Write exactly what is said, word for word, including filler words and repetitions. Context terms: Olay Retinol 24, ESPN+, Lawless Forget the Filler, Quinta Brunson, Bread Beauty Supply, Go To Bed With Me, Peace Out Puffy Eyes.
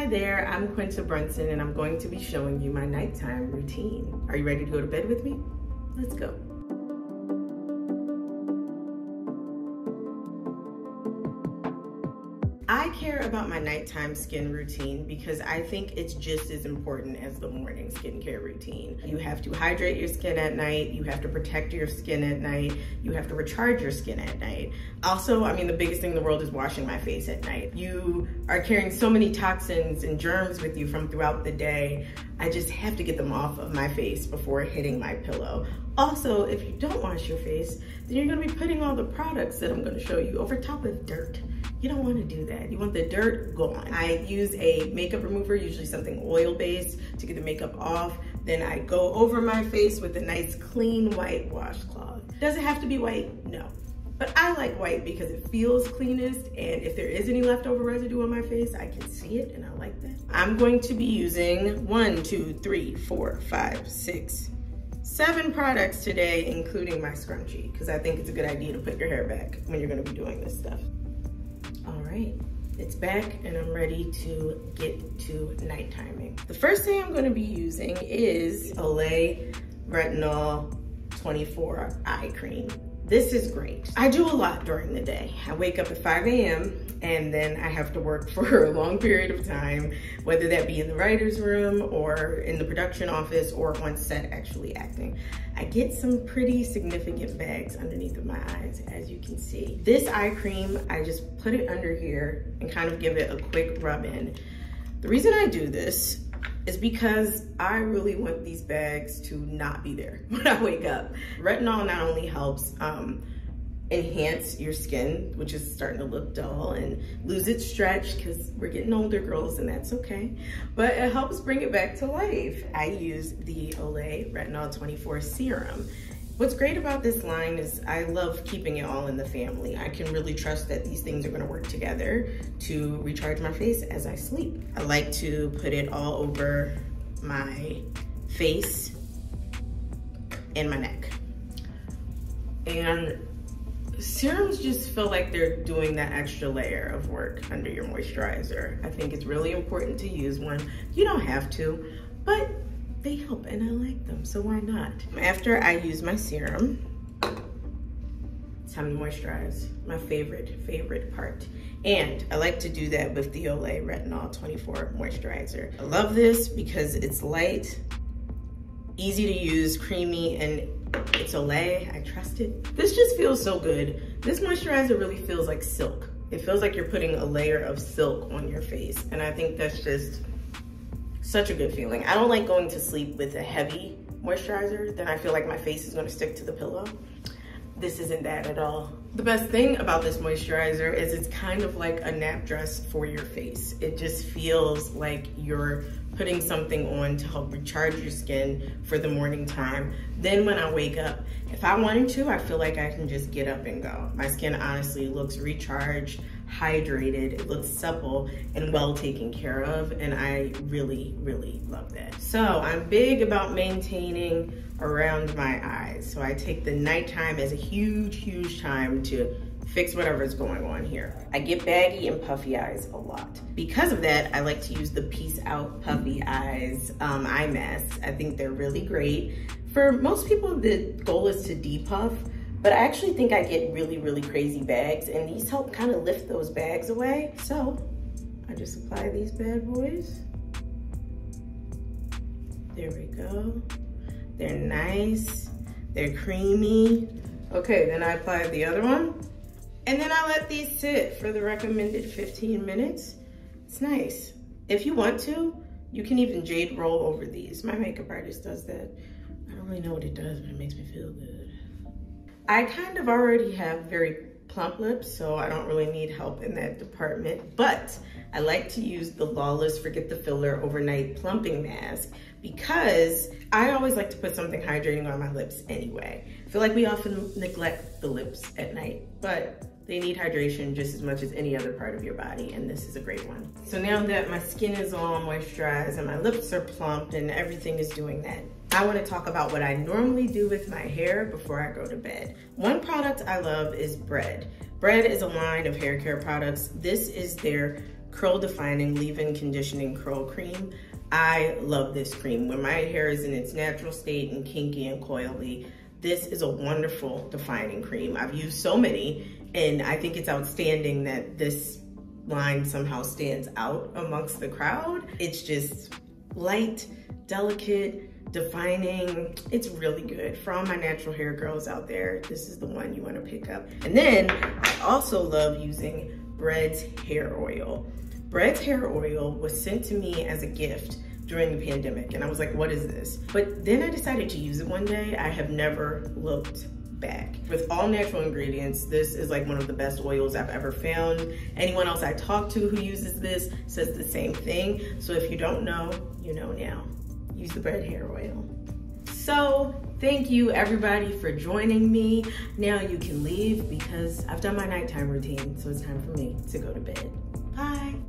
Hi there, I'm Quinta Brunson and I'm going to be showing you my nighttime routine. Are you ready to go to bed with me? Let's go. I care about my nighttime skin routine because I think it's just as important as the morning skincare routine. You have to hydrate your skin at night, you have to protect your skin at night, you have to recharge your skin at night. Also, I mean, the biggest thing in the world is washing my face at night. You are carrying so many toxins and germs with you from throughout the day. I just have to get them off of my face before hitting my pillow. Also, if you don't wash your face, then you're gonna be putting all the products that I'm gonna show you over top of dirt. You don't wanna do that. You want the dirt gone. I use a makeup remover, usually something oil-based, to get the makeup off. Then I go over my face with a nice clean white washcloth. Does it have to be white? No. But I like white because it feels cleanest, and if there is any leftover residue on my face, I can see it and I like that. I'm going to be using one, two, three, four, five, six, seven products today, including my scrunchie, because I think it's a good idea to put your hair back when you're gonna be doing this stuff. All right, it's back and I'm ready to get to night timing. The first thing I'm gonna be using is Olay Retinol twenty-four Eye Cream. This is great. I do a lot during the day. I wake up at five A M and then I have to work for a long period of time, whether that be in the writer's room or in the production office or on set actually acting. I get some pretty significant bags underneath of my eyes, as you can see. This eye cream, I just put it under here and kind of give it a quick rub in. The reason I do this is because I really want these bags to not be there when I wake up. Retinol not only helps um, enhance your skin, which is starting to look dull and lose its stretch because we're getting older, girls, and that's okay, but it helps bring it back to life. I use the Olay Retinol twenty-four Serum. What's great about this line is I love keeping it all in the family. I can really trust that these things are gonna work together to recharge my face as I sleep. I like to put it all over my face and my neck. And serums just feel like they're doing that extra layer of work under your moisturizer. I think it's really important to use one. You don't have to, but they help and I like them, so why not? After I use my serum, it's time to moisturize. My favorite, favorite part. And I like to do that with the Olay Retinol twenty-four Moisturizer. I love this because it's light, easy to use, creamy, and it's Olay, I trust it. This just feels so good. This moisturizer really feels like silk. It feels like you're putting a layer of silk on your face, and I think that's just such a good feeling. I don't like going to sleep with a heavy moisturizer, then I feel like my face is gonna stick to the pillow. This isn't that at all. The best thing about this moisturizer is it's kind of like a nap dress for your face. It just feels like you're putting something on to help recharge your skin for the morning time. Then when I wake up, if I wanted to, I feel like I can just get up and go. My skin honestly looks recharged, hydrated, it looks supple and well taken care of, and I really, really love that. So I'm big about maintaining around my eyes. So I take the nighttime as a huge, huge time to fix whatever's going on here. I get baggy and puffy eyes a lot. Because of that, I like to use the Peace Out Puffy Eyes um, eye masks. I think they're really great. For most people, the goal is to depuff, but I actually think I get really, really crazy bags, and these help kind of lift those bags away. So I just apply these bad boys. There we go. They're nice, they're creamy. Okay, then I apply the other one. And then I let these sit for the recommended fifteen minutes. It's nice. If you want to, you can even jade roll over these. My makeup artist does that. I don't really know what it does, but it makes me feel good. I kind of already have very plump lips, so I don't really need help in that department, but I like to use the Lawless Forget the Filler Overnight Plumping Mask because I always like to put something hydrating on my lips anyway. I feel like we often neglect the lips at night, but they need hydration just as much as any other part of your body, and this is a great one. So now that my skin is all moisturized and my lips are plumped and everything is doing that, I wanna talk about what I normally do with my hair before I go to bed. One product I love is Bread. Bread is a line of hair care products. This is their Curl Defining Leave-In Conditioning Curl Cream. I love this cream. When my hair is in its natural state and kinky and coily, this is a wonderful defining cream. I've used so many, and I think it's outstanding that this line somehow stands out amongst the crowd. It's just light, delicate, defining. It's really good. For all my natural hair girls out there, this is the one you want to pick up. And then I also love using Bread's hair oil. Bread's hair oil was sent to me as a gift during the pandemic, and I was like, what is this? But then I decided to use it one day. I have never looked back. With all natural ingredients, this is like one of the best oils I've ever found. Anyone else I talk to who uses this says the same thing. So if you don't know, you know now. Use the Bread hair oil. So thank you everybody for joining me. Now you can leave because I've done my nighttime routine, so it's time for me to go to bed. Bye.